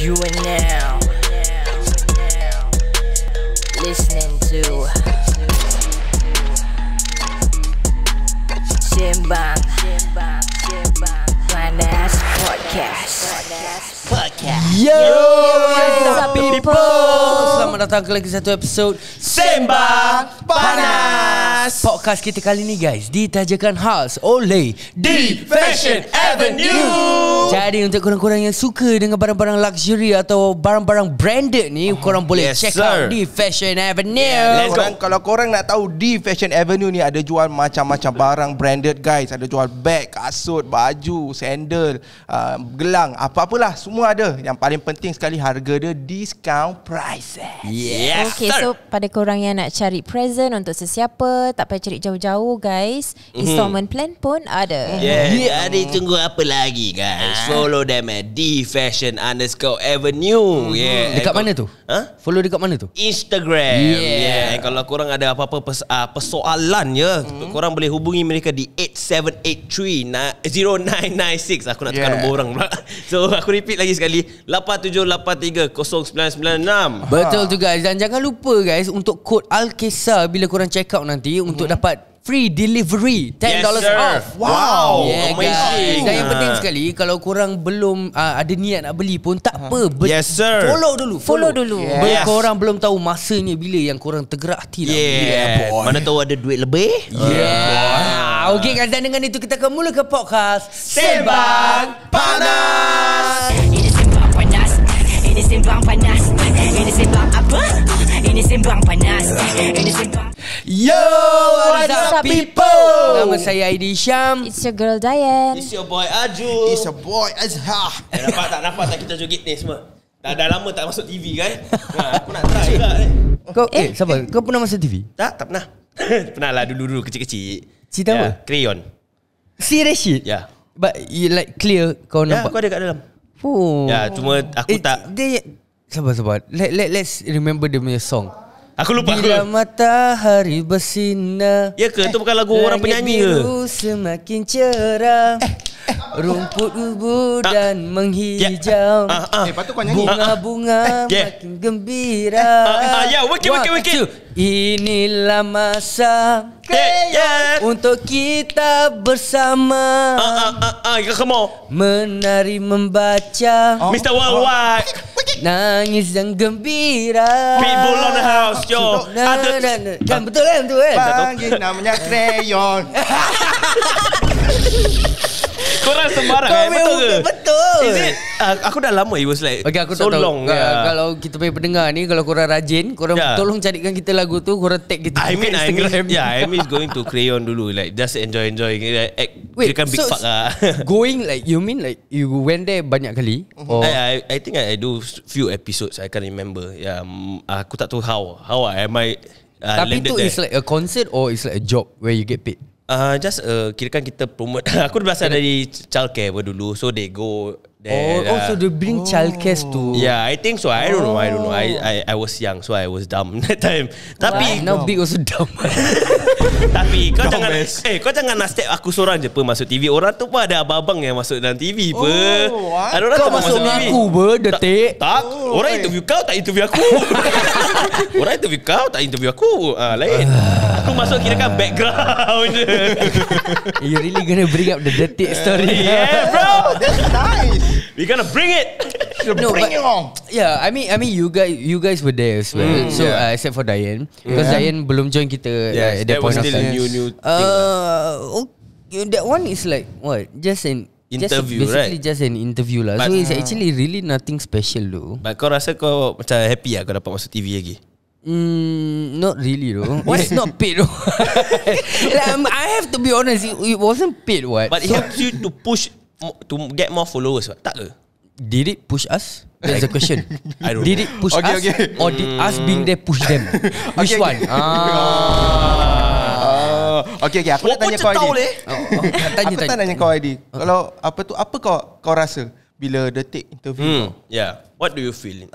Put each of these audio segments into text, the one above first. You are now listening to Sembang Panas Podcast. Yo, what's up people? Selamat datang ke lagi satu episod Sembang Panas Podcast kita kali ni guys ditajakan khas oleh D'Fashion Avenue. Jadi untuk korang-korang yang suka dengan barang-barang luxury atau barang-barang branded ni, korang boleh check out D'Fashion Avenue. Let's go. Kalau korang nak tahu D'Fashion Avenue ni ada jual macam-macam barang branded guys. Ada jual beg, kasut, baju, sandal, gelang, apa-apalah semua ada. Yang paling penting sekali harga dia discount prices. Yes, okay, so pada korang yang nak cari present untuk sesiapa, tak payah cari jauh-jauh guys. Installment plan pun ada. Ada, tunggu apa lagi guys. Follow them at D'Fashion_Avenue. Dekat mana tu? Follow dekat mana tu? Instagram. Kalau korang ada apa-apa persoalan ya, korang boleh hubungi mereka di 87830996. Aku nak tukar nombor orang pula. So aku repeat lagi sekali, 87830996. Betul tu guys. Dan jangan lupa guys untuk kod Al-Kisah bila korang check out nanti untuk dapat free delivery $10 off. Wow, amazing. Dan yang penting sekali, kalau korang belum ada niat nak beli pun tak apa. Follow dulu. Bila korang belum tahu masanya bila yang korang tergerak hati lah. Mana tahu ada duit lebih. Okay guys, dan dengan itu kita akan mula ke podcast Sembang Panas. Ini Sembang Panas. Ini Sembang Panas. Ini Sembang apa? Ini Sembang Panas. Ini Sembang. Yo, what's up people? Nama saya Aidi Isham. It's your girl Diane. It's your boy Aju. It's your boy Azhah. Nampak tak kita joget ni semua? Dah lama tak masuk TV kan? Aku nak try juga ni. Kau pernah masuk TV? Tak pernah. Pernah lah dulu-dulu kecil-kecil. Cerita apa? Krayon. Serious shit? Yeah. But you like clear kau nampak? Ya, aku ada kat dalam. Oh. Ya, cuma aku tak. Sabar. Let's remember dia punya song. Aku lupa. Bila matahari bersinar. Ya ke? Itu bukan lagu orang penyanyi ke? Semakin cerah. Rumput subur dan menghijau. Bunga-bunga makin gembira. Wakil. Inilah masa untuk kita bersama. Menari, membaca, Mr. Worldwide, nangis dan gembira. People on the house, yo. Kan betul kan? Panggil namanya Krayon. Korang sembarang betul ke? Betul. Aku dah lama it was like okay, aku so long. Kalau kita punya pendengar ni, kalau korang rajin, korang tolong carikan kita lagu tu, korang tag kita. I mean going to Krayon dulu, like just enjoy like, act. Wait, kan big fuck lah. Going like you mean like you went there banyak kali? I think I do few episodes, I can't remember. Aku tak tahu how am I landed there. Tapi tu is like a concert or is like a job where you get paid? Just kirakan kita promote. Aku berasal dari childcare dulu. So they go there. So they bring childcare to. Yeah, I think so. I don't know. I was young, so I was dumb that time. Tapi now big also dumb. Tapi kau jangan nak step aku seorang je masuk TV. Orang tu pun ada abang-abang yang masuk dalam TV. Kau masuk aku detik. Tak. Orang interview kau, tak interview aku. Lain. Aku masuk kirakan background je. You really gonna bring up the dirty story? Yeah, bro, that's nice. We gonna bring it. Bring it on. Yeah, I mean, you guys were there as well. So except for Diane, because Diane belum join kita. Yes, that was still a new thing. That one is like what? Just an interview, basically right? Just an interview lah. But, so it's actually really nothing special though. But kau rasa kau macam happy lah kau dapat masuk TV lagi? Not really though. It's not paid though. I have to be honest, it wasn't paid what. But it helps you to push to get more followers what? Tak ke? Did it push us? That's the question. I don't know. Did it push us or did us being there push them? Which one? Okay, aku nak tanya kau ID. Aku tak tanya kau ID. Kalau apa tu, apa kau rasa bila detik interview? What do you feel?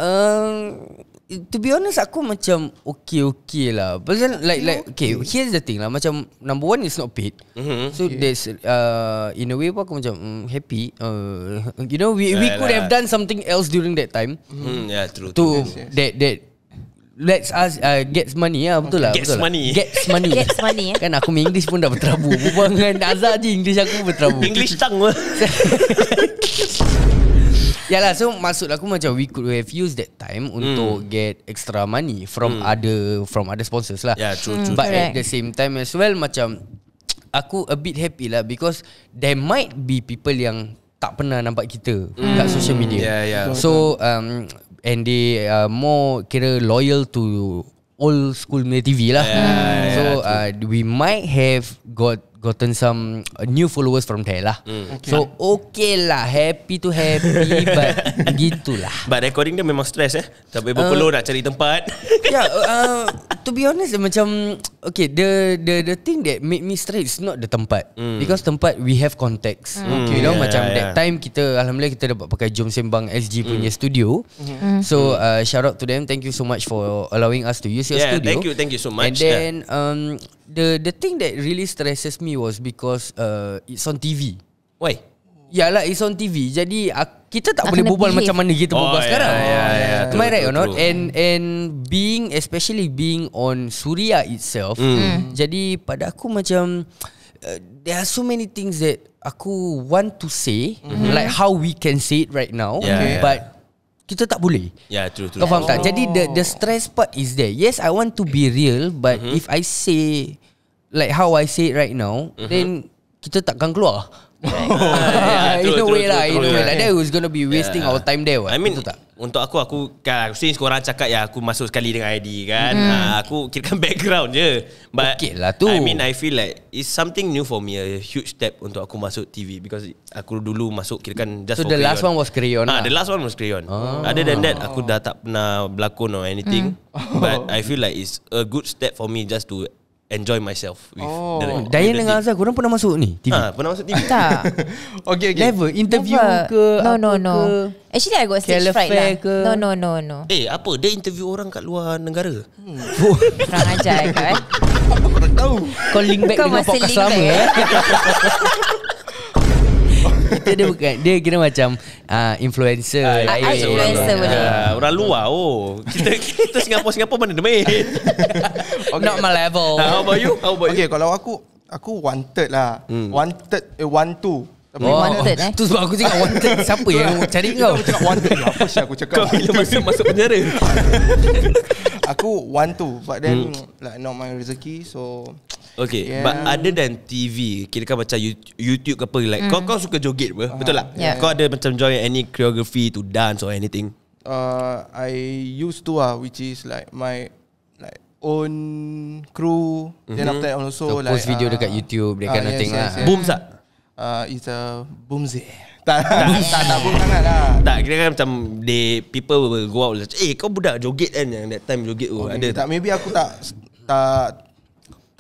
to be honest aku macam okay lah. Pasal like okay, here's the thing lah, macam number one is not paid. So there's in a way pun aku macam happy. You know we could have done something else during that time. Yeah, true. To that let's us gets money lah, betul lah. Gets money. Kan aku English pun dah berterabur. Bukan dengan Azhah je English aku berterabur. English tang. Yalah, so maksud aku macam we could have used that time untuk get extra money from other sponsors lah. Yeah, true. But at the same time as well, macam aku a bit happy lah because there might be people yang tak pernah nampak kita kat social media. Yeah. So and they are more kira loyal to old school media TV lah. So we might have gotten some new followers from there lah. So okay lah, happy to happy. But gitulah. But recording dia memang stress sampai berpeluh nak cari tempat. Yeah, to be honest macam okay, the thing that made me stress is not the tempat, because tempat we have context. You know, macam that time kita alhamdulillah kita dapat pakai Jom Sembang SG punya studio. So shout out to them, thank you so much for allowing us to use your studio. Thank you so much. And then the thing that really stresses me was because it's on TV. Why? Yalah, it's on TV. Jadi kita tak boleh berbual macam mana kita berbual sekarang. Am I right or not? And especially being on Suria itself. Jadi pada aku macam there are so many things that aku want to say, like how we can say it right now, but kita tak boleh. Yeah, true. Kau faham tak? Jadi the stress part is there. Yes, I want to be real, but if I say like how I say it right now, then kita takkan keluar. In a way. Like that was gonna be wasting our time there. I mean, untuk aku kan, since korang cakap ya aku masuk sekali dengan ID kan, aku kirakan background je. But okay lah tu. I mean, I feel like it's something new for me, a huge step untuk aku masuk TV, because aku dulu masuk kirakan just so for the Krayon. Last one was Krayon. The last one was Krayon. Other than that aku dah tak pernah berlakon or anything. But I feel like it's a good step for me just to enjoy myself with Diane dengan Azhah, korang pernah masuk ni TV? Pernah masuk TV? Tak. Okay. Never interview ke? No. Actually I got stage fright lah. No. Apa? Dia interview orang kat luar negara? Kurang ajar kan? Apa korang tahu? Kau link back dengan podcast lama. Dia bukan, dia kira macam influencer. Influencer boleh. Orang luar. Kita Singapura mana dia main. Not my level. How about you? Okay, kalau aku wanted lah. Wanted. Tapi wanted tu sebab aku cakap wanted. Siapa yang cari kau? Aku cakap wanted. Apa sih aku cakap? Kau bila masuk penjara. Aku want to, but then like not my rezeki, so okay, but other than TV, kira kan macam YouTube ke apa, like kau suka joget apa? Betul tak? Kau ada macam join any choreography to dance or anything? I used to which is like my own crew. Then after that also like post video dekat YouTube, that kind of thing lah. Boom tak? It's a boom zeh. Tak pun sangat lah. Tak, kira kan macam people will go out like, kau budak joget kan, yang that time joget ada. Tak, maybe aku tak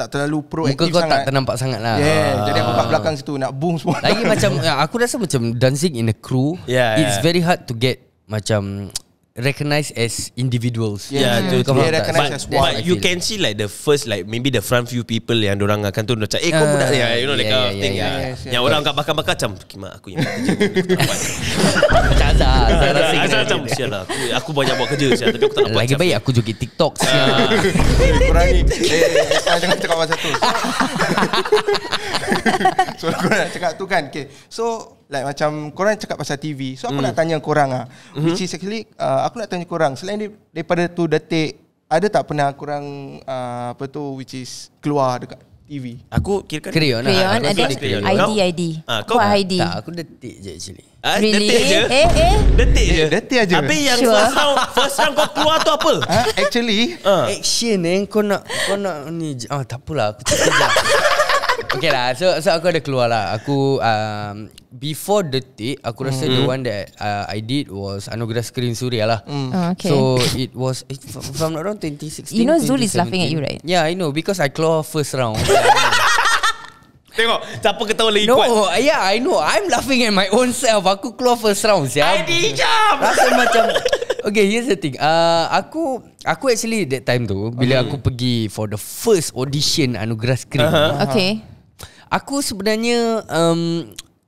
terlalu proaktif sangat. Muka kau tak ternampak sangat lah. Jadi aku kat belakang situ nak boom semua. Lagi macam aku rasa macam dancing in a crew, it's very hard to get macam recognized as individuals. Recognized as one. But you can see like the first, like maybe the front few people yang dorang akan tu macam kau budak ni, you know, like thing yang orang kat bakar-bakar macam kimak aku yang macam Azhah macam sialah aku banyak buat kerja tapi aku tak dapat. Lagi baik aku joget TikTok sial. Berani. Jangan cakap pasal tu. So aku nak cakap tu kan. Okay, so like macam korang cakap pasal TV, so aku nak tanya korang which is actually aku nak tanya korang, selain daripada tu detik, ada tak pernah korang apa tu which is keluar dekat TV? Aku kira Krayon lah. ID. Kau ID? Tak, aku detik je actually. Really? Detik je. Tapi yang first round kau keluar tu apa? Actually action kau nak ni. Tak apalah, aku cakap je. Okay lah, so aku ada keluar lah. Aku before detik, aku rasa the one that I did was Anugerah Skrin Suria lah. Okay. So it was from around 2016. You know Zul is laughing at you, right? Yeah, I know, because I keluar first round. Tengok, siapa ketawa lagi kuat. No, yeah, I know. I'm laughing at my own self. Aku keluar first round siap. Aidi Isham. Rasa macam Okay, here's the thing. Aku actually that time tu bila aku pergi for the first audition Anugerah Skrin. Okay. Aku sebenarnya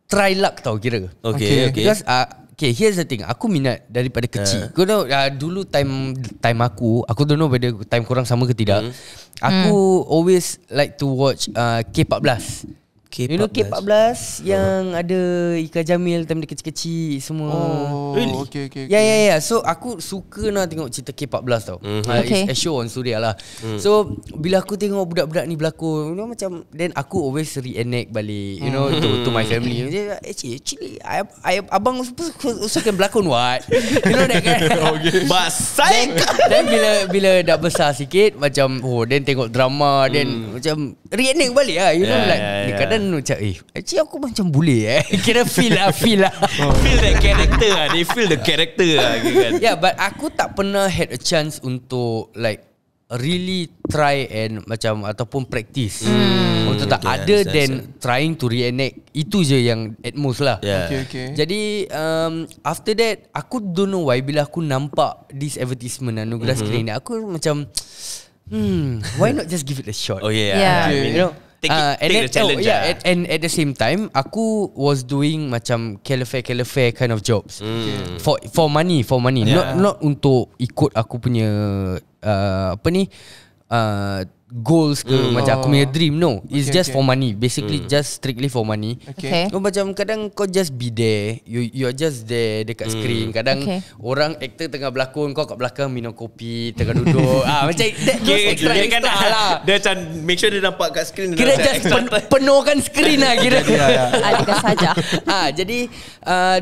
try luck tau kira. Okay, okay. Because okay, here's the thing. Aku minat daripada kecil. Kau tahu dulu time aku don't know whether time korang sama ke tidak. Aku always like to watch K14. You know K14 yang ada Ika Jamil time dia kecil-kecil semua. Oh, really? Okay, okay, okay. Yeah. So aku suka nak tengok cerita K14 tau. It's a show on Suria lah. So bila aku tengok budak-budak ni berlakon, you know, macam then aku always reenact balik, you know, to my family. Actually abang usahakan berlakon what. You know that kan. Then bila dah besar sikit macam then tengok drama, then macam reenact balik lah. You know, like kadang macam actually aku macam boleh kira feel lah feel that character lah. They feel the character lah kan. Yeah, but aku tak pernah had a chance untuk like really try and macam ataupun practice untuk tak other than trying to reenact. Itu je yang at most lah. Jadi after that aku don't know why bila aku nampak this advertisement Anugerah Skrin, aku macam why not just give it a shot. You know, take the challenge. And at the same time aku was doing macam calefare kind of jobs for money not untuk ikut aku punya goals ke macam aku punya dream. No, it's just for money basically, just strictly for money. So, macam kadang kau just be there, you're just there dekat screen. Kadang orang actor tengah berlakon, kau kat belakang minum kopi tengah duduk. Macam that extra lah. Dia macam make sure dia nampak kat screen, kira just penuhkan screen lah kira. Ada saja. Jadi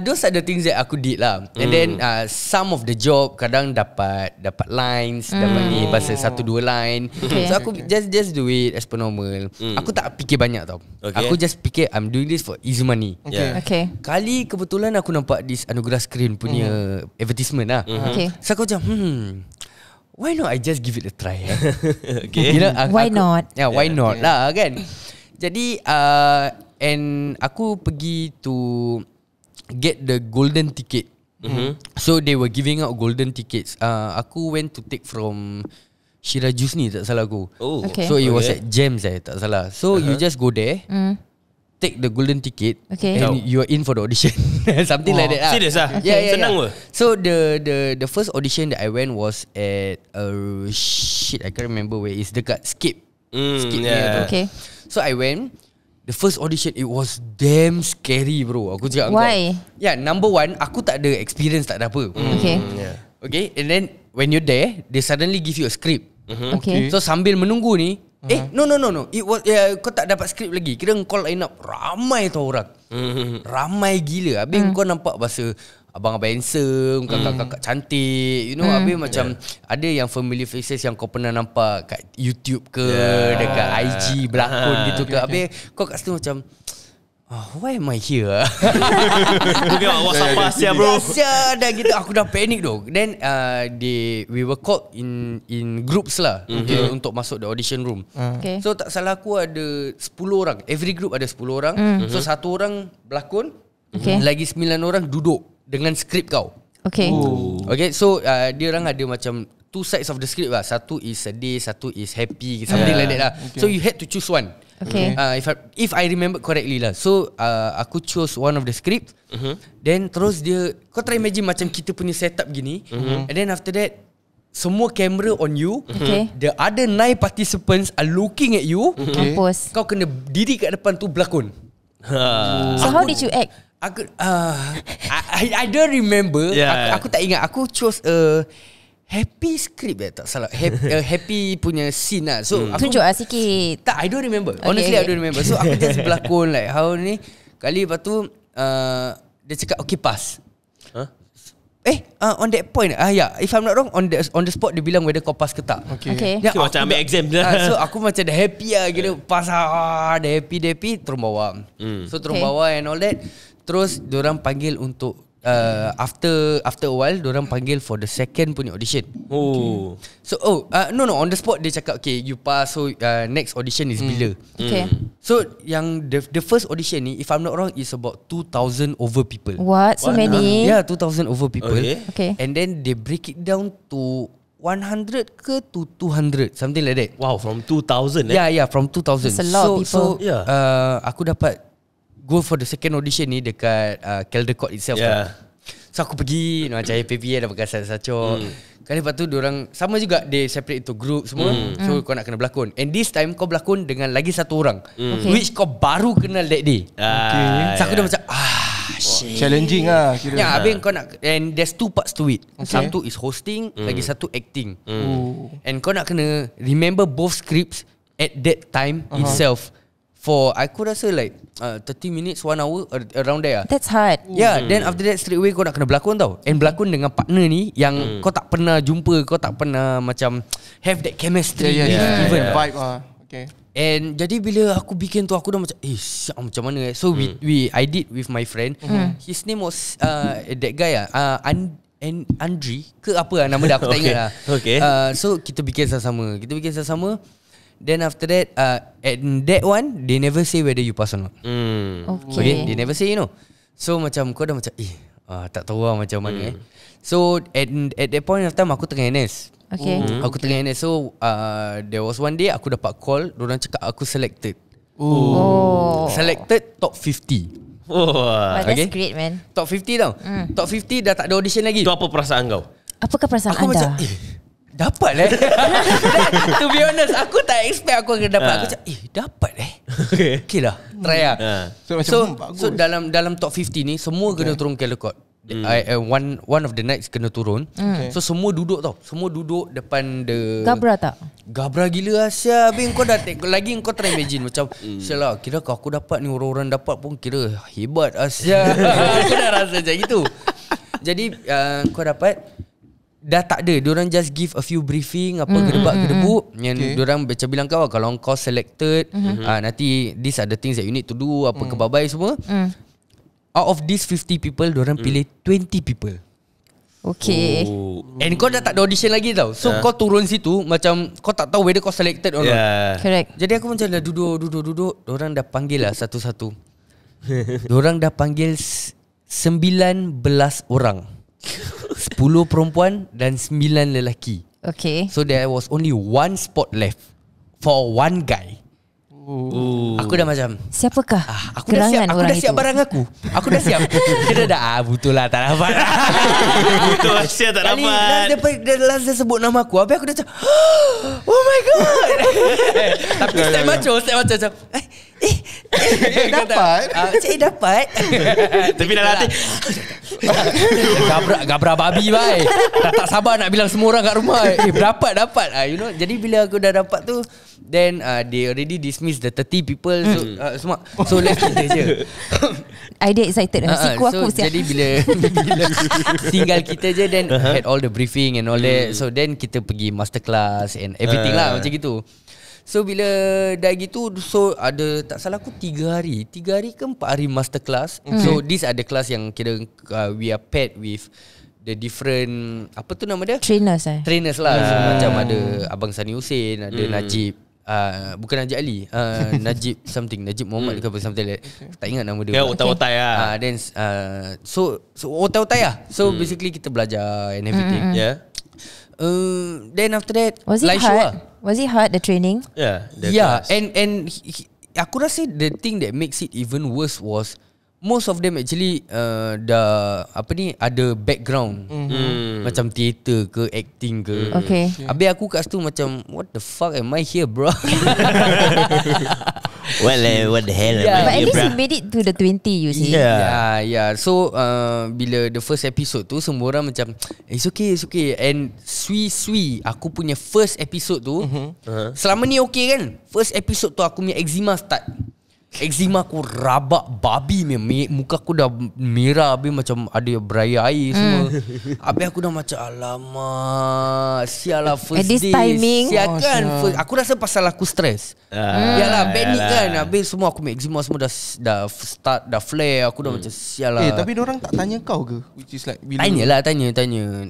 those are the things that aku did lah. And then some of the job kadang dapat lines, dapat ni pasal 1-2 line. So aku just do it as per normal. Aku tak fikir banyak tau. Aku just fikir I'm doing this for easy money. Kali kebetulan aku nampak this Anugerah Skrin punya advertisement lah. So aku macam why not I just give it a try. You know, why not lah kan. Jadi and aku pergi to get the golden ticket. So they were giving out golden tickets. Aku went to take from Shirajus ni tak salah aku. So it was at Gems tak salah. So you just go there, take the golden ticket, and you are in for the audition. Something like that. Serius lah? Yeah. Senang ke? So the first audition that I went was at shit, I can't remember where it is. Dekat Skip. So I went. The first audition, it was damn scary bro. Aku cakap engkau. Why? Yeah, number one, aku tak ada experience, tak ada apa. Okay, and then when you're there, they suddenly give you a script. So sambil menunggu ni, no. It was, kau tak dapat script lagi. Kira kau line up ramai tau orang. Ramai gila. Habis kau nampak bahasa abang-abang handsome, kakak-kakak cantik, you know. Habis macam ada yang familiar faces yang kau pernah nampak kat YouTube ke, dekat IG berlakon gitu ke. Habis kau kat situ macam, why am I here? Okay, WhatsApp Asia bro. Asia dah gitu, aku dah panik doh. Then we were called in groups lah untuk masuk the audition room. So tak salah aku ada 10 orang. Every group ada 10 orang. So satu orang berlakon, lagi 9 orang duduk dengan skrip kau. So dia orang ada macam two sides of the script lah. Satu is sedih, satu is happy, something like that lah. So you had to choose one. If I remember correctly lah. So aku choose one of the script. Then terus dia, kau try imagine macam kita punya setup gini. And then after that, semua kamera on you. The other 9 participants are looking at you. Kau kena diri kat depan tu berlakon. So how did you act? Aku I don't remember. Aku tak ingat. Aku chose happy script tak salah. Happy punya scene lah. So aku tunjuk sikit. Tak, I don't remember. Honestly, I don't remember. So aku just berlakon like how ni. Kali lepas tu dia cakap okay pass. On that point if I'm not wrong, on the spot dia bilang whether kau pass ke tak. So, macam ambil exam dah. So aku macam dah happy lah gila. Pass dah happy. Terus bawa. So terus bawa and all that. Terus diorang panggil untuk after a while diorang panggil for the second punya audition. Oh. So no on the spot dia cakap okay you pass, so next audition is bila. Okay. So yang the first audition ni, if I'm not wrong, is about 2,000 over people. What? So many? Yeah, 2,000 over people. Okay. And then they break it down to 100 ke to 200, something like that. Wow, from 2,000 Yeah, from 2,000. That's a lot of people. So aku dapat go for the second audition ni dekat Caldecott itself. Kan. So aku pergi macam PPA dah pakai sacok. Kan lepas tu diorang sama juga, they separate into group semua. So kau nak kena berlakon, and this time kau berlakon dengan lagi satu orang, which kau baru kenal that day. So aku dah macam shit. Challenging lah kira. Ya, habis kau nak, and there's two parts to it. Satu is hosting, lagi satu acting. And kau nak kena remember both scripts at that time itself. For aku rasa like 30 minutes, 1 hour around there. That's hard. Yeah, then after that straight away kau nak kena berlakon tau. And berlakon dengan partner ni yang kau tak pernah jumpa, kau tak pernah macam have that chemistry. Vibe lah. Okay. And jadi bila aku bikin tu, aku dah macam macam mana . So I did with my friend. His name was that guy Andri ke apa lah, nama dia aku tak ingat lah. So kita bikin sama-sama. Then after that at that one, they never say whether you pass or not. Okay, they never say, you know. So macam kau dah macam tak tahu lah macam mana. So at that point of time aku tengah NS. Aku tengah NS. So there was one day aku dapat call, diorang cakap aku selected. Selected top 50. That's great, man. Top 50 tau. Top 50 dah tak ada audition lagi. Itu apa perasaan kau? Apakah perasaan aku anda? Macam dapat lah. To be honest, aku tak expect aku akan dapat. Aku cakap dapat . Okay lah, try lah. So dalam top 50 ni semua kena turun Caldecott. One of the nights kena turun. So semua duduk tau, semua duduk depan the Gabra tak? Gabra gila Asia. Habis kau dah lagi kau try imagine macam sialah, kira kau aku dapat ni, orang-orang dapat pun kira hebat Asia. Aku dah rasa macam itu. Jadi kau dapat, dah tak ada, diorang just give a few briefing apa gedebak-gedebuk yang diorang macam bilang kau, kalau kau selected nanti these are the things that you need to do, apa kebabai semua. Out of these 50 people, diorang pilih 20 people. Okay. And kau dah tak ada audition lagi tau. So kau turun situ macam kau tak tahu whether kau selected or not. Correct. Jadi aku macam dah duduk, diorang dah panggil lah satu-satu. Diorang dah panggil 19 orang. 10 perempuan dan 9 lelaki. Okay. So there was only one spot left for one guy. Aku dah macam, siapakah? Aku dah siap barang aku. Aku dah siap. Dia dah butuh lah, tak dapat. Butuh Asia tak dapat. Last dia sebut nama aku, habis aku dah macam oh my god. Tapi step macam dapat. Tapi dalam hati Gabra babi baik. Dah tak sabar nak bilang semua orang kat rumah. Dapat. You know. Jadi bila aku dah dapat tu, then they already dismiss the 30 people. So semua. So let's kita je. Idea excited. So jadi bila tinggal kita je, then had all the briefing and all that. So then kita pergi masterclass and everything lah macam gitu. So bila dah gitu, so ada tak salah aku 3 hari ke 4 hari masterclass. So these are the class yang kira we are paired with the different, apa tu nama dia? Trainers lah. So macam ada Abang Sani Husin, ada Najib, bukan Najib Ali, Najib something, Najib Muhammad ke something like that. Tak ingat nama dia. Otai-otai lah. Then so otai-otai lah. So basically kita belajar and everything. Then after that, was it hard the training? Class. and aku rasa the thing that makes it even worse was most of them actually ada background macam theater ke acting ke. Habis aku kat situ macam what the fuck am I here, bro? Well, what the hell am I here, bro? But at least you made it to the 20, you see. Yeah. So bila the first episode tu, semua orang macam it's okay. And aku punya first episode tu, selama ni okay kan. First episode tu aku punya eczema start. Eczema aku rabak babi memang. Muka aku dah merah habis macam ada beraya air semua. Habis aku dah macam alamak, sialah first day. Siakan first, aku rasa pasal aku stres. Yalah panic kan. Habis semua aku make eczema semua dah start dah flare. Aku dah macam sialah. Eh tapi orang tak tanya kau ke? Which is like bila Tanya lah.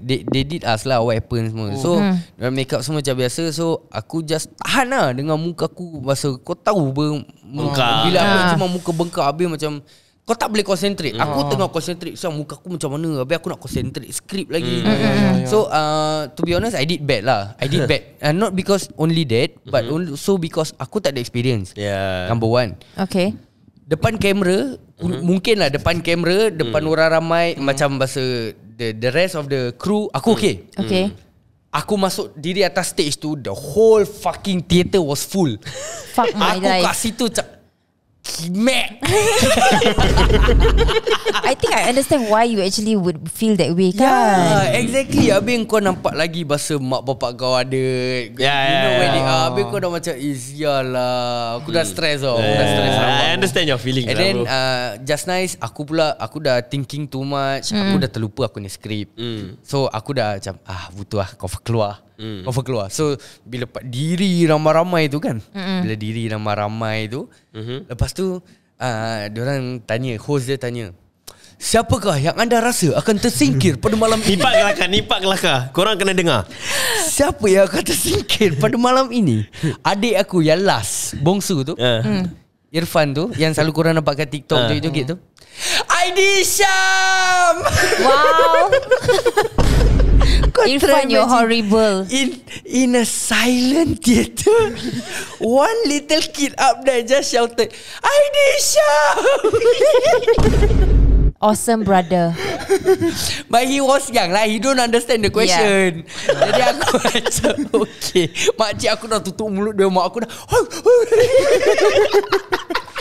They did ask lah what happen semua. So make up semua macam biasa. So aku just tahan lah dengan muka aku. Masa kau tahu bengkak. Bila aku cuma muka bengkak habis macam kau tak boleh concentrate. Aku tengah concentrate so muka aku macam mana. Habis aku nak concentrate skrip lagi. So to be honest I did bad lah. I did bad not because only that but also because aku tak ada experience. Number one. Okay. Depan kamera mungkin lah depan kamera, depan orang ramai macam bahasa the rest of the crew aku okay. Okay. Aku masuk diri atas stage tu, the whole fucking theater was full. Fuck my life. Aku kat situ macam kimek. I think I understand why you actually would feel that way kan. Yeah, exactly. Habis kau nampak lagi bahasa mak bapak kau ada. You know where they are. Habis kau dah macam izialah. Aku dah stress tau. Aku dah stress. I understand your feeling. And then just nice aku pula aku dah thinking too much. Aku dah terlupa aku ni skrip. So aku dah macam butuh lah kau keluar. Over keluar. So bila diri ramai-ramai tu kan, bila diri ramai-ramai tu, lepas tu diorang tanya, host dia tanya, siapakah yang anda rasa akan tersingkir pada malam ini? Nipak kelakar, nipak kelakar. Korang kena dengar. Siapa yang akan tersingkir pada malam ini? Adik aku yang last, bongsu tu, Irfan tu, yang selalu korang nampak kat TikTok joget-joget tu, Aidi Isham. Wow. Irfan, you're horrible. In a silent theater, one little kid up there just shouted, Aidi Isham. Awesome brother. But he was young lah. He don't understand the question. Jadi aku macam okay, makcik aku dah tutup mulut dia. Mak aku dah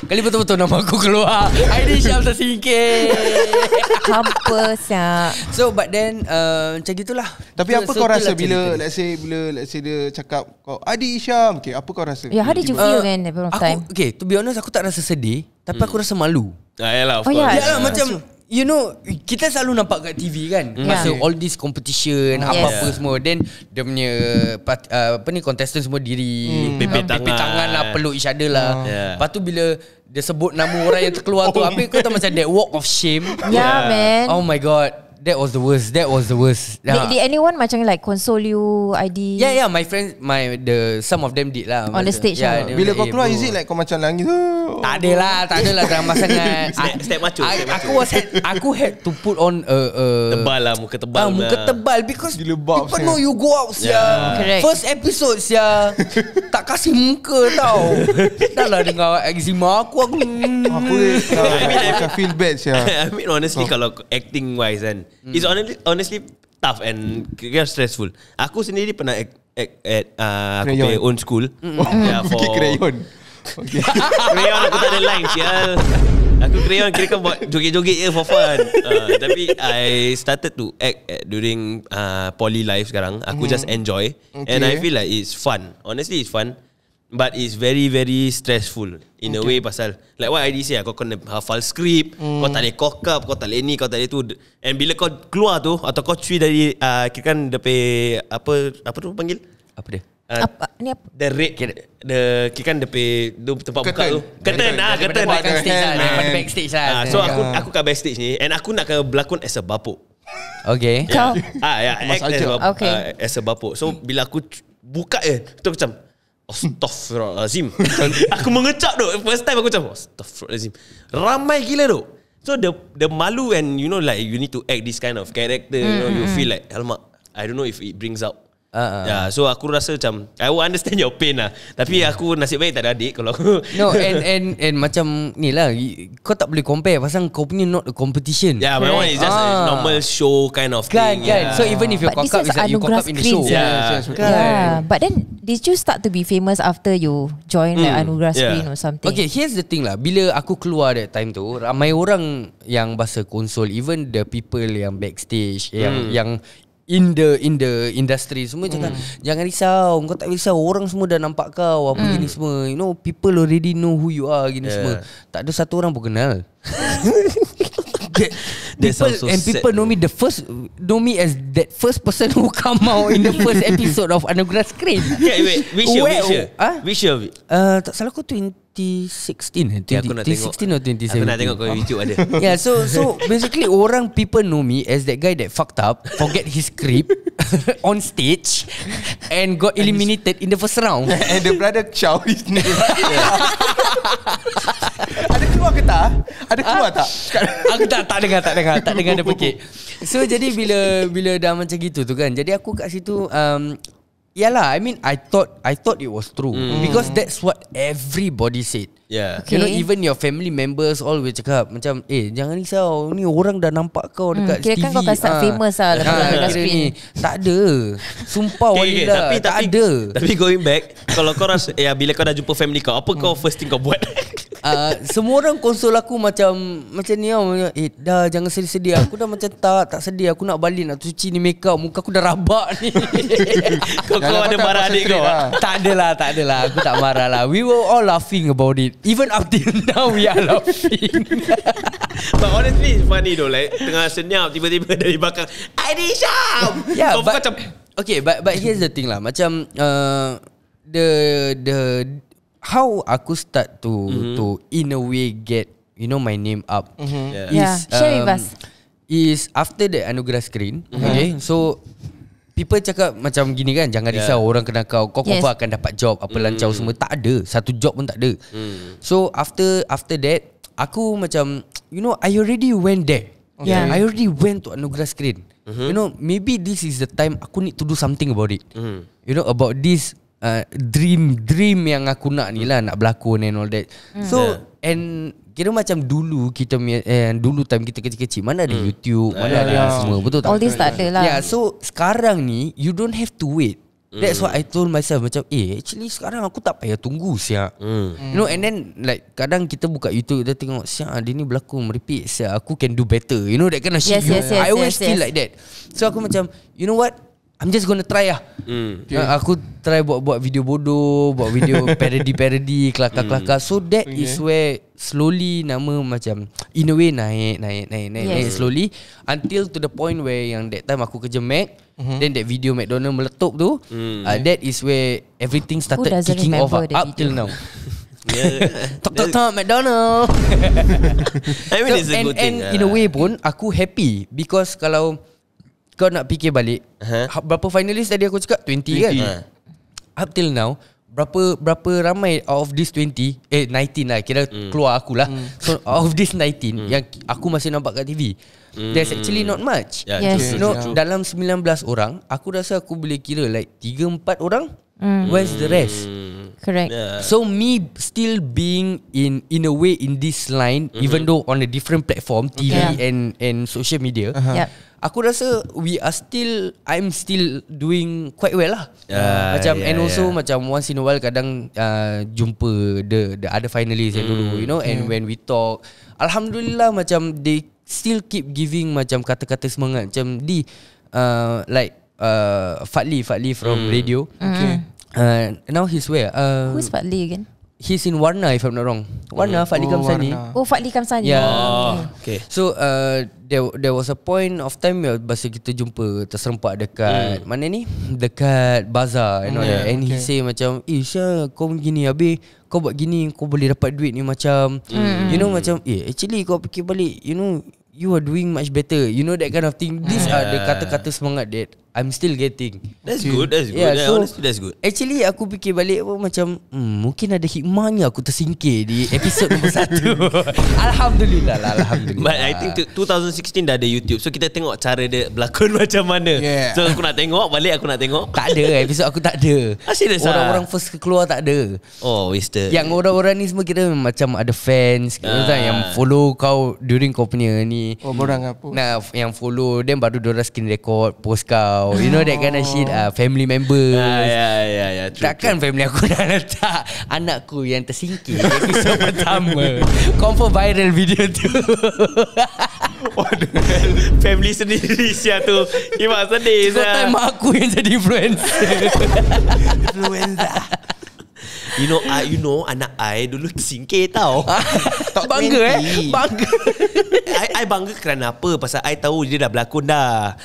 kali betul-betul nama aku keluar, Aidi Isham tersingkir. Apa siap. So but then macam gitulah. Tapi so, apa so kau rasa bila let's say dia cakap kau Aidi Isham, okay, apa kau rasa? Ya, how did you feel kan that time? Okay, to be honest aku tak rasa sedih. Tapi aku rasa malu. Yalah, of course. Yalah, macam you know, kita selalu nampak kat TV kan, masa all this competition, apa-apa semua. Then dia punya apa ni, contestant semua diri Pepek tangan lah, peluk each other lah. Lepas tu bila dia sebut nama orang yang terkeluar tu, habis kau tahu macam that walk of shame. Man, oh my god, that was the worst. That was the worst. Did anyone macam like console you, ID? Yeah, my friends, some of them did lah. On the stage. Bila kau keluar, is it like kau macam nangis? Tak ada lah, tak ada lah drama sangat. Step macu. Aku had to put on tebal lah, muka tebal. Muka tebal because people know you go out sia. First episode sia. Tak kasih muka tau. Dah lah dengar eczema aku. Aku feel bad sia. I mean honestly kalau acting wise kan, it's honestly tough and stressful. Aku sendiri pernah aku play own school. Bukit Krayon. Krayon aku tak ada line sial. Aku Krayon kira kan buat joget-joget je for fun. Tapi I started to act during poly life sekarang. Aku just enjoy. And I feel like it's fun. Honestly it's fun. But it's very very stressful in a way pasal like what I say, kau kena hafal skrip, kau tak boleh cock up, kau tak boleh ni, kau tak boleh tu. And bila kau keluar tu atau kau cuci dari kira kan depe apa tu panggil? Apa dia? Apa? The red kira kan depe tempat buka tu. Curtain backstage lah. So aku kat backstage ni and aku nak berlakon as a bapuk. Okay. Kau? As a bapuk. So bila aku buka tu macam Astaghfirullahalazim. Aku mengecap tu. First time aku macam Astaghfirullahalazim. Ramai gila tu. So the malu and you know like you need to act this kind of character. You know you feel like alamak, I don't know if it brings out. Yeah, so aku rasa macam I will understand your pain lah. Tapi aku nasib baik tak ada adik kalau aku. No, and macam ni lah, kau tak boleh compare pasal kau punya not a competition. Yeah, my one is just a normal show kind of thing. So even if you cock up, it's like you cock up in the show. Yeah. But then did you start to be famous after you join the Anugerah Skrin or something? Okay, here's the thing lah. Bila aku keluar that time tu, ramai orang yang bahasa konsol, even the people yang backstage, yang in the industry semua cakap jangan risau, kau tak risau, orang semua dah nampak kau apa gini semua, you know, people already know who you are gini semua. Tak ada satu orang pun kenal. People know me the first, know me as that first person who come out in the first episode of Anugerah Skrin. Yeah, wait, which year? Tak salah aku 2016. Yeah, 2016 or 2017. Aku nak tengok kau YouTube ada. Yeah, so basically orang people know me as that guy that fucked up, forget his script on stage and got eliminated in the first round. And the brother shout his name. Ada keluar ke tak? Ada keluar tak? Aku tak dengar dia pekik. So jadi bila dah macam gitu tu kan, jadi aku kat situ yalah, I mean I thought it was true because that's what everybody said. Yeah. Okay. You know, even your family members all will cakap macam, eh jangan risau, ni orang dah nampak kau dekat TV. Kira kan kau kasat famous lah dekat screen. Tak ada. Sumpah walilah. Tapi ada. Tapi going back, kalau kau rasa bila kau dah jumpa family kau, apa kau first thing kau buat? Semua orang konsol aku macam ni tau. Dah jangan sedih-sedih. Aku dah macam tak sedih. Aku nak balik, nak cuci ni make up. Muka aku dah rabak ni. Kau ada marah adik kau? Tak adalah. Aku tak marah lah. We were all laughing about it. Even up till now we are laughing. But honestly it's funny though. Like tengah senyap, tiba-tiba dari belakang, Aidi Isham. Kau macam okay, but here's the thing lah. Macam the how aku start to in a way get, you know, my name up is share with us is after the Anugerah Skrin. Okay, so people cakap macam gini kan, jangan risau orang kenal kau, kau confirm akan dapat job apa lancau semua. Tak ada, satu job pun tak ada. So after that aku macam, you know, I already went there. I already went to Anugerah Skrin. You know, maybe this is the time aku need to do something about it. You know, about this dream yang aku nak ni lah, nak berlakon and all that. So and kira macam dulu kita dulu time kita kecil-kecil, mana ada YouTube, mana ada semua, betul tak? All this tak ada lah. Yeah, so sekarang ni you don't have to wait. That's what I told myself. Macam actually sekarang aku tak payah tunggu siap. You know, and then like kadang kita buka YouTube, kita tengok siap dia ni berlakon merepek siap, aku can do better. You know that kind of shit. I always feel like that. So aku macam, you know what, I'm just gonna try lah. Aku try buat video bodoh, buat video parody, kelakar. So that is where slowly nama macam in a way naik slowly until to the point where yang that time aku kerja Mac, then that video McDonald meletup tu, that is where everything started kicking off up till now. Tok McDonald. I mean, it's a good thing. And in a way pun aku happy because kalau kau nak fikir balik, berapa finalis tadi aku cakap 20 kan? Up till now berapa ramai out of this 19 lah, kira keluar akulah. So out of this 19 yang aku masih nampak kat TV, there's actually not much. You know, dalam 19 orang aku rasa aku boleh kira like 3-4 orang. Where's the rest? Correct. So me still being in a way in this line, even though on a different platform, TV and social media. Aku rasa I'm still doing quite well lah. Macam and also macam once in a while kadang jumpa the other finalists yang dulu, you know, and when we talk, alhamdulillah macam they still keep giving macam kata-kata semangat macam di like Fakli from radio. Now he's where? Who's Fakli again? He's in Warna, if I'm not wrong. Warna, Fakli Kamsani. Oh, Fakli Kamsani. Yeah. Okay. So there was a point of time masa kita jumpa terserempak dekat mana ni? Dekat bazar, you know. And he say macam, Syah, kau begini habis, kau buat gini, kau boleh dapat duit ni macam. You know macam, actually kau fikir balik, you know, you are doing much better. You know, that kind of thing. These are the kata-kata semangat that I'm still getting. That's good. Yeah, so honestly that's good. Actually aku fikir balik macam mungkin ada hikmahnya aku tersingkir di episod nombor 1. Alhamdulillah. But I think 2016 dah ada YouTube, so kita tengok cara dia berlakon macam mana. So aku nak tengok balik, tak ada episod aku tak ada. Orang-orang first keluar tak ada. Oh, wasted. Yang orang-orang ni semua kira macam ada fans yang follow kau during kau punya ni. Oh, orang apa? Nah, yang follow then baru diorang screen record post kau. You know that kind of shit. Family members. Yeah. Takkan family aku dah letak anakku yang tersingkir episode pertama. Confirm viral video tu. Family sendiri sia tu. Imak sedih. Kau time aku yang jadi influencer. Influencer. You know anak I dulu tersingkir tau. Top bangga 20. Bangga. I bangga kerana apa? Pasal I tahu dia dah berlakon dah.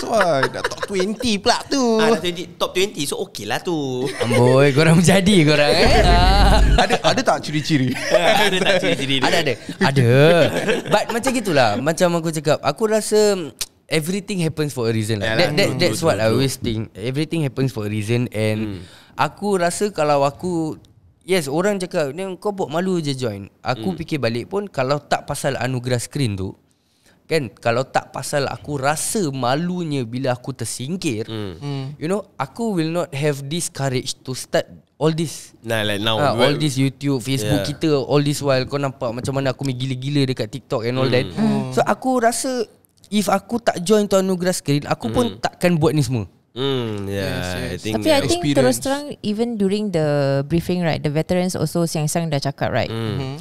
So dah top 20 pula tu. Dah 20, top 20. So okey lah tu. Amboi, korang menjadi korang eh. Ada tak ciri-ciri? Ada tak ciri-ciri? Ada. But macam gitulah. Macam aku cakap, aku rasa everything happens for a reason lah. That's what I always think. Everything happens for a reason. And aku rasa kalau aku, yes, orang cakap kau buat malu je join. Aku fikir balik pun, kalau tak pasal Anugerah Skrin tu kan, kalau tak pasal aku rasa malunya bila aku tersingkir, you know, aku will not have this courage to start all this. Nah, like now all this YouTube, Facebook kita, all this while kau nampak macam mana aku gila-gila dekat TikTok and all that. So aku rasa if aku tak join to Anugerah Skrin, aku pun takkan buat ni semua. Yeah, yes. I think terus terang, even during the briefing, right, the veterans also siang-siang dah cakap, right?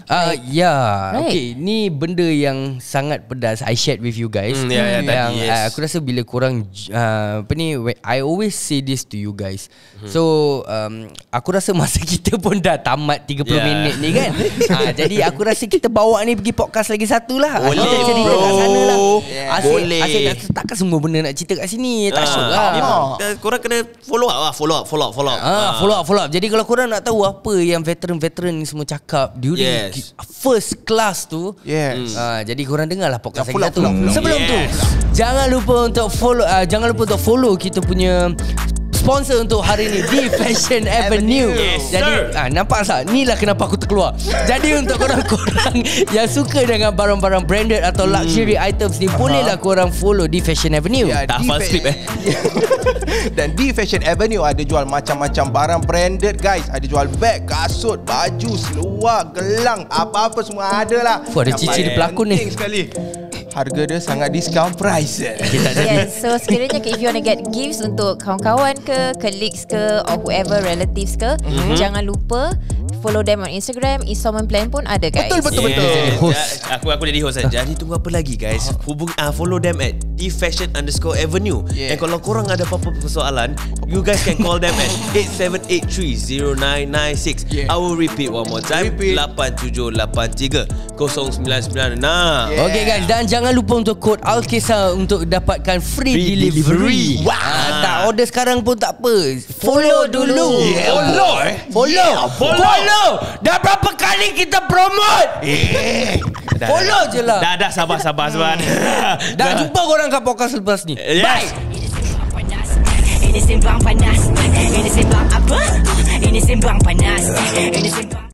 Like, yeah, right. Okay, ni benda yang sangat pedas I shared with you guys. Yang tadi, yes. Aku rasa bila korang apa ni, I always say this to you guys. So aku rasa masa kita pun dah tamat 30 minit ni kan. Jadi aku rasa kita bawa ni pergi podcast lagi satu lah. Boleh kita cerita kat sana lah. Asyik nak takkan semua benda nak cerita kat sini. Tak syok lah. Korang kena follow up. Jadi kalau korang nak tahu apa yang veteran-veteran ni semua cakap during first class tu, jadi korang dengar lah podcast kita tu. Sebelum tu, jangan lupa untuk follow, kita punya sponsor untuk hari ni, D'Fashion Avenue. Jadi nampak tak? Inilah kenapa aku terkeluar. Jadi untuk korang-korang yang suka dengan barang-barang branded atau luxury items ni, bolehlah korang follow D'Fashion Avenue. Tak hafal skrip eh. Dan D'Fashion Avenue ada jual macam-macam barang branded guys. Ada jual beg, kasut, baju, seluar, gelang, apa-apa semua ada lah. Ada cicir pelakon ni. Harga dia sangat discount price. So sekiranya if you want to get gifts untuk kawan-kawan ke, colleagues ke, or whoever, relatives ke, jangan lupa follow them on Instagram. Installment plan pun ada guys. Betul. Aku jadi host. Jadi tunggu apa lagi guys? Hubung follow them at D'Fashion_Avenue. Dan kalau korang ada apa-apa persoalan, you guys can call them at 87830996. I will repeat one more time, 87830996. Okay guys, dan jangan lupa untuk kod Alkisah untuk dapatkan free delivery. Tak order sekarang pun tak apa, follow dulu. Follow. Dah berapa kali kita promote? Follow je lah. Dah sabar. Dah jumpa korang kat podcast lepas ni. Bye. Ini sembang panas. Ini sembang apa? Ini sembang panas. Ini sembang